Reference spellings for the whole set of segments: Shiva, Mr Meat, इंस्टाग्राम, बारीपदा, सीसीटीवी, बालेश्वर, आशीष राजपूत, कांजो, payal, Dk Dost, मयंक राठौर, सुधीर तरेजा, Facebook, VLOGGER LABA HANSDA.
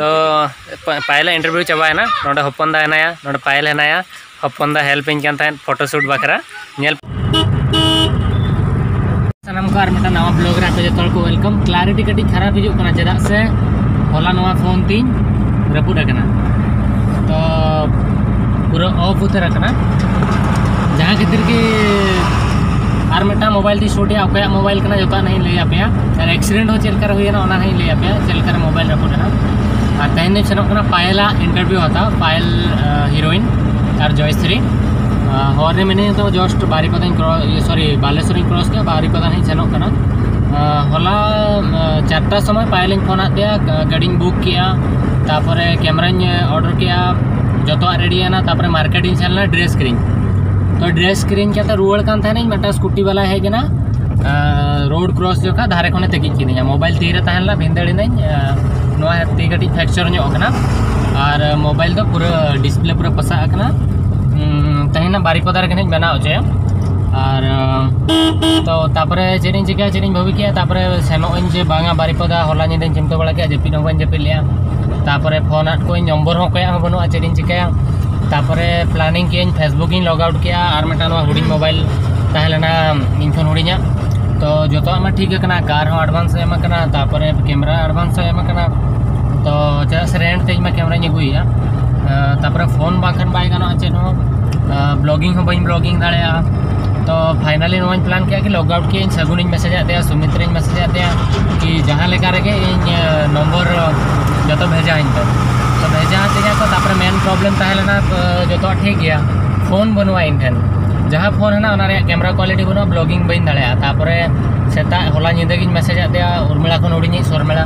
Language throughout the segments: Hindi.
तो पायल इंटरव्यू चाबाएना ना हॉपन दा हेनाया ना पायल हेनाया हॉपन दा हेल्पिंग फोटोशूट बाखरा सामान को नवा ब्लॉग जो को वेलकम। क्लारिटी कटी खराब हजना चेदा से होला नवा फोन तीन रपूद तो पूरा ऑफ उतर जहाँ खातिर की और मिट्टा मोबाइल ती शूट है अकोया मोबाइल कना जोका नहीं लैया पे और एक्सीडेंट हो चलकर हुएना ओना नहीं लैया पे चलकर मोबाइल रपूदना और तेहन सेनों कना पायला इंटरव्यू होता पायल हीरोइन और जयश्री हॉर में मैंने तो just बारीपदा sorry बालेश्वर cross के बारीपदा सेनों कना होला 4टा समय पायल फोन गाड़ी बुक किया तापरे कैमरा ऑर्डर किया जोतोआ रेडीना तापरे मार्केट इन सेलना ड्रेस किरिंग तो ड्रेस किरिंग क्या रुआड़ मिट्टा स्कूटी वाला हेजना रोड क्रॉस जोखा धारे खने तेज कि मोबाइल तीर तहला भिंदड़ीना ती कटी फ्रैक्चर और मोबाइल तो पूरा डिस्प्ले पूरा पसाकना तेना बारीपदा रही बनाव चया और तो चेक चिका चेक भावी किया सेनोन जे बांगा बारीपदा होला निदान चिंता बड़ा किया जपीद हूँ जपीद लेपर फोन आट को नम्बर हो क्या बनूँ चेक चिकाया तापरे प्लानिंग किया फेसबुक इन लॉगआउट किया और मिट्टा हुड़ी मोबाइल तहलेना इन फोन हुड़ीना तो जोतो में ठीक है कार हो एडवांस एम तापरे कैमरा एडवांस एम तो चेदा से रेंट तेज कैमरा अगुया तापरे फोन बाखन बाय गाना चेद ब्लॉगिंग हो बाइन ब्लॉगिंग दाड़ा तो फाइनली प्लान किया कि लॉगआउट किया सगुन मेसेज आते सुमित्रा मेसेज आते कि जहाँ लेका रेगे इन नम्बर जो भेजा इन तो भेजा तेजा मेन प्रॉब्लम तहलेना जो ठीक गया फोन बनवा इन ठेन जहाँ फोन है कैमरा क्वालिटी बनवा ब्लॉगिंग बन दापे सेता होला निदागी मेसेज आते उर्मिला खन उड़ी सरमेला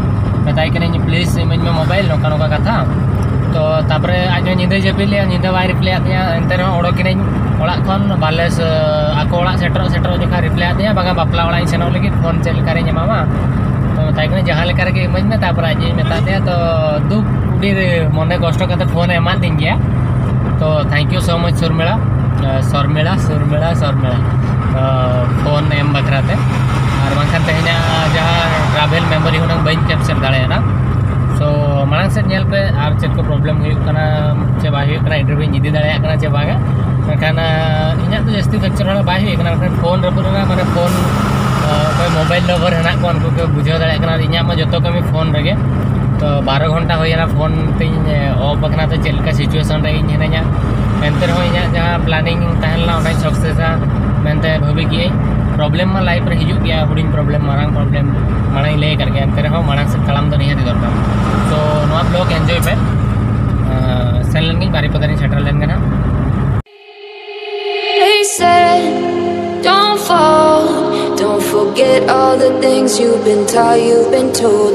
बताई कहीं प्लीज इमेज में मोबाइल नौका नौका कथा तो आज निदा जपीद लिया निदा बाय रिप्लाई एनते उड़ोकनी खन बाले आको सेटर जो रिप्लाई बागा बापला सेनों लगे फोन चलकर एमामा तो बताई जहाँ लेकर इमेज में तपर आज मताते तो दुख मन कष्ट फोन एम तीन गया तो थैंक यू सो मच सरमेला फोन एम बखराते और बाखान तेना जहाँ ट्राभेल मेमोरी हूँ बी कैप्चर दाड़ा सो मांग से पे और चेक को प्रॉब्लम चे बहुत इंटरव्यू इदी दाड़ा चे बागा मेखान इना तो जस्ती फ्रैक्चर बहुत फोन रपूद मैं फोन मोबाइल लवर है उनको को बुझे दाड़ा इना जो कमी फोन रगे तो 12 घंटा होना फोन तीन ऑफना तो चलका सिचुएशन इन हनाया एनते इन जहाँ प्लानिंग सक्सेसा मनते भावी किए प्रॉब्लम मा लाइफ हजू गया हूँ प्रॉब्लम मांग लै कर एनते मांग से ताम तो निहती दरकार तो ब्लॉग एंजॉय पे सेन लेन बारीपदा सेटर लेन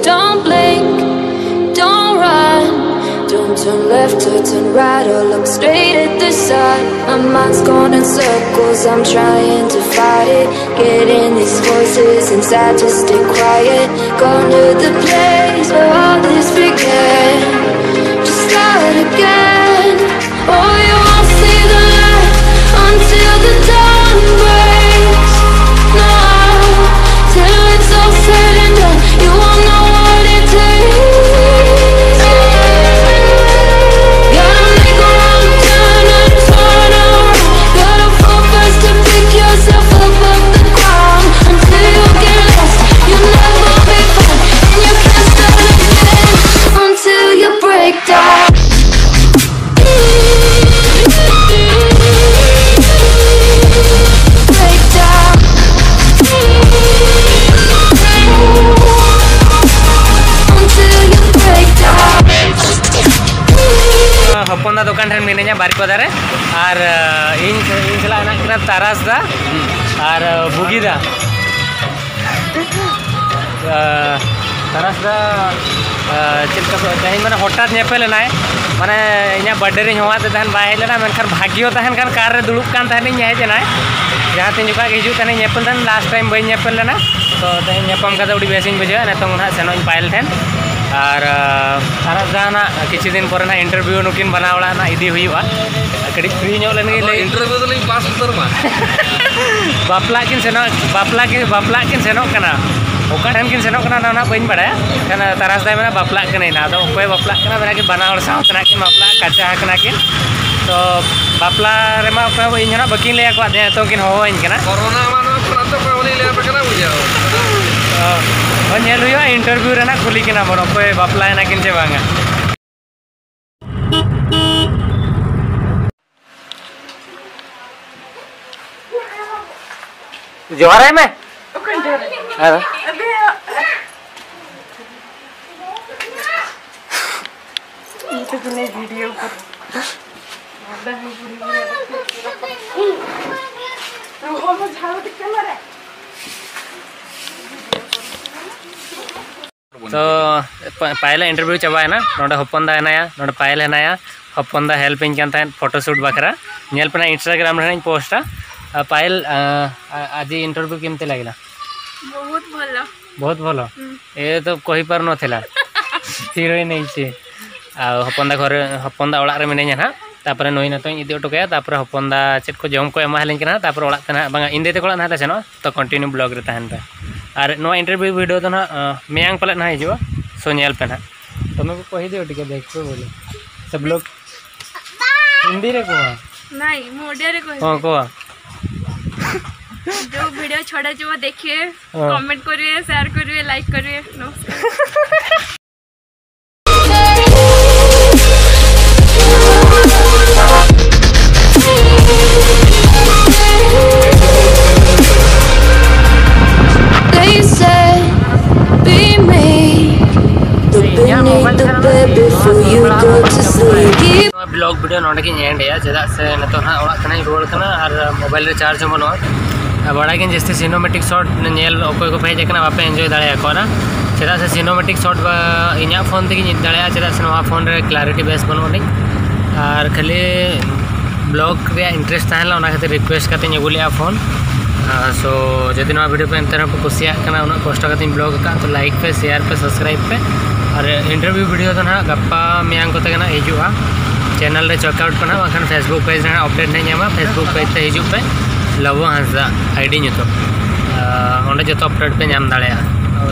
गना Don't run, don't turn left or turn right or look straight at the sun My mind's going in circles, I'm trying to fight it Getting these voices inside to stay quiet Gone to the place where all this began Just start again Oh, you won't see the light until the dawn breaks No, till it's all said and done You won't know what it takes हपना दुकान ठेन मिना बारीपदा और इन इन तारासदा और बुगीदा तारासदा चलता तेज मैंने हटात नापेलना मैंने इन बर्थडे रही हवा बाय हेलना मनखान भाग्यो तहन खान कार दुड़ब कान हेजना जहाँ तीन जो हजून नापेल तहन लास्ट टाइम बी नापेल लेना तो तेज नापाम अभी बेस बुझे नितों ना सेनो पायल ठेन और तारासदा किसी दिन पर इंटरव्यू नुकिन बनावड़ा ना इदी हुआ कड़ी फ्री लेन इंटरव्यू तो पास उतरमा बापला किन सेनो बन बड़ा तारासदा मेरा बापला अकोय बापला बना सावतना किन बापला काचा किन तो बापला इन बाकी लिया तो किन होवाइन इंटरव्यू कुली किना बन अकोय बापला किन चे बांगा जोहार है मैं वीडियो पर तो पायल इंटरव्यू चाबाएना ना हपन दा है पायल है हपन दा हेल्पिंग फोटोशूट बाखरा पे इंस्टाग्राम पोस्टा पायल आज इंटरव्यू केमती लगला बहुत भल ये तो कही पार ना स्थिर नहीं चे हपनदा घर हपनदा ओड़े मिनाᱧᱟ ना तापर नई ना तो इदी हटोया हपनदा चेक को जम को एमाहली ना इंदे तक ना ले सेनो तो कंटिन्यू ब्लॉग रे तहन पे और नवा इंटरव्यू वीडियो तो ना मेयांग पले ना हिजुआ सो नेल पे ना तमे को कहि दियो टिके देख पे बोले सब लोग हिंदी रे को नहीं मोडिया रे को हां को जो वीडियो छोड़ा जो देखिए कमेंट करिए शेयर करिए लाइक करिए नमस्कार। ब्लॉग वीडियो ना एंडा चेदा से नितना रुआना और मोबाइल रे चार्ज बनू बड़ा जस्ती सिनेमेटिक शॉट नेल अकोय को हेजना बापे एंजॉय दाड़ा चेदा से सिनेमेटिक शॉट इन फोन तक दाड़ा चेदा से फोन रे क्लारिटी बेस बनूनी और खाली ब्लॉग रे इंटरेस्ट तहला खातिर रिक्वेस्ट करते अगुले फोन सो जदि ना वीडियो पे एंतरह पे कुसियाना उतना कष्ट ब्लॉग का तो लाइक पे शेयर पे सब्सक्राइब पे और इंटरव्यू वीडियो तो ना गप्पा मेयांग को तक ना हिजुआ चैनल रे चेकआउट पे ना बाखान फेसबुक पेज ना अपडेट नहीं नामा फेसबुक पेज ते हिजुग पे लवो हांसदा आईडी नितो ओंडे जो अपडेट पे नाम दाड़े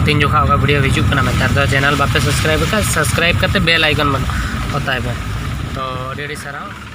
तीन जोखा वीडियो हिजुग पे ना मेतार तो चैनल बापे सब्सक्राइब करते बेल आइकन बन होता है तो रेडी सराव।